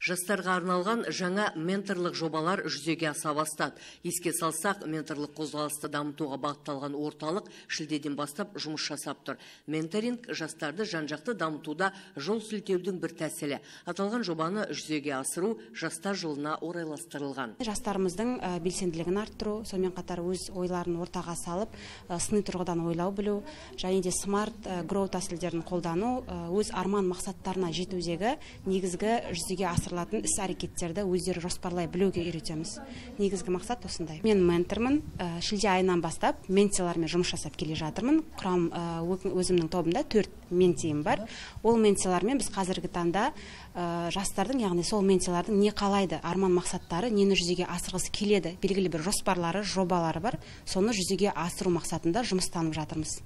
Жастарға арналған жаңа менторлық жобалар жүзеге аса бастады. Еске салсақ, менторлық қозғалысты дамытуға бағытталған орталық шілдеден бастап жұмыс жасап тұр. Менторинг жастарды жан-жақты дамытуда жол сілтеудің бір тәсілі. Аталған жобаны жүзеге асыру жастар жылына орайластырылған. Жастарымыздың белсенділігін арттыру, сонымен қатар өз ойларын ортаға салып, сыни тұрғыдан ойлау білу, және де смарт гроу тәсілдерін қолдану, өз арман мақсаттарына жетудегі негізгі жүзеге асырылатын іс-әрекеттерді өздері жоспарлай білуге үйретеміз. Негізгі мақсат осындай. Мен ментормын, шілде айынан бастап ментилармен жұмыс жасап келе жатырмын. Құрам өзімнің тобымда 4 ментиім бар. Ол ментилармен біз қазіргі таңда жастардың, яғни сол ментилардың не қалайды, арман мақсаттары, нені жүзеге асырғысы келеді, белгілі бір жоспарлары, жобалары бар. Соны жүзеге асыру мақсатында жұмыстанып жатырмыз.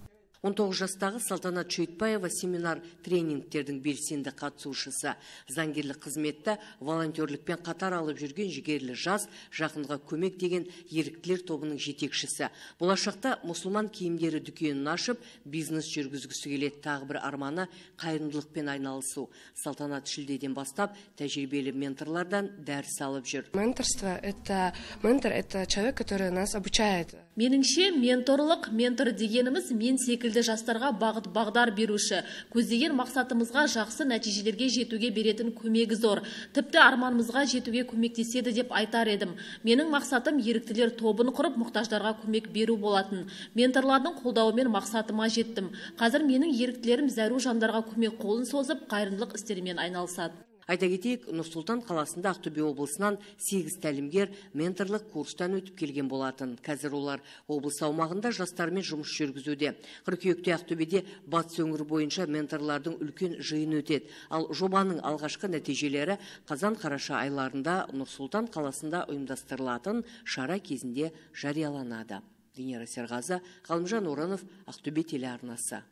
19 жастағы Салтанат Шөйтбаева семинар тренингтердің белсенді қатысушысы. Заңгерлік қызметті волонтерлікпен қатар алып жүрген жігерлі жас, жақынға көмек деген еріктілер тобының жетекшісі. Болашақта мұсылман киімдері дүкенін ашып, бизнес жүргізгісі келеді. Тағы бір арманы қайырымдылықпен айналысу. Салтанат шілдеден бастап тәжірибелі менторлардан дәріс алып жүр. Ментор это человек, который нас обучает. Меніңше, менторлық, ментор дегеніміз мен секілді жастарға бағыт-бағдар беруші. Көздеген мақсатымызға жақсы нәтижелерге жетуге беретін көмегі зор. Тіпті арманымызға жетуге көмектеседі деп айтар едім. Менің мақсатым еріктілер тобын құрып, мұқтаждарға көмек беру болатын. Менторлардың қолдауымен мақсатыма жеттім. Қазір менің еріктілерім зәру жандарға көмек қолын созып, қайырымдылық істерімен айналысады. Айта кетейік, Нұр-Сұлтан қаласында Ақтөбе облысынан 8 тәлімгер менторлық курстан өтіп келген болатын. Қазір олар облыс аумағында жастармен жұмыс жүргізуде. Қыркүйекте Ақтөбеде батыс өңірі бойынша менторлардың үлкен жиыны өтеді. Ал жобаның алғашқы нәтижелері қазан-қараша айларында Нұр-Сұлтан қаласында ұйымдастырылатын шара кезінде жарияланады. Венера Серғазы, Ғалымжан Оранов, Ақтөбе телеарнасы.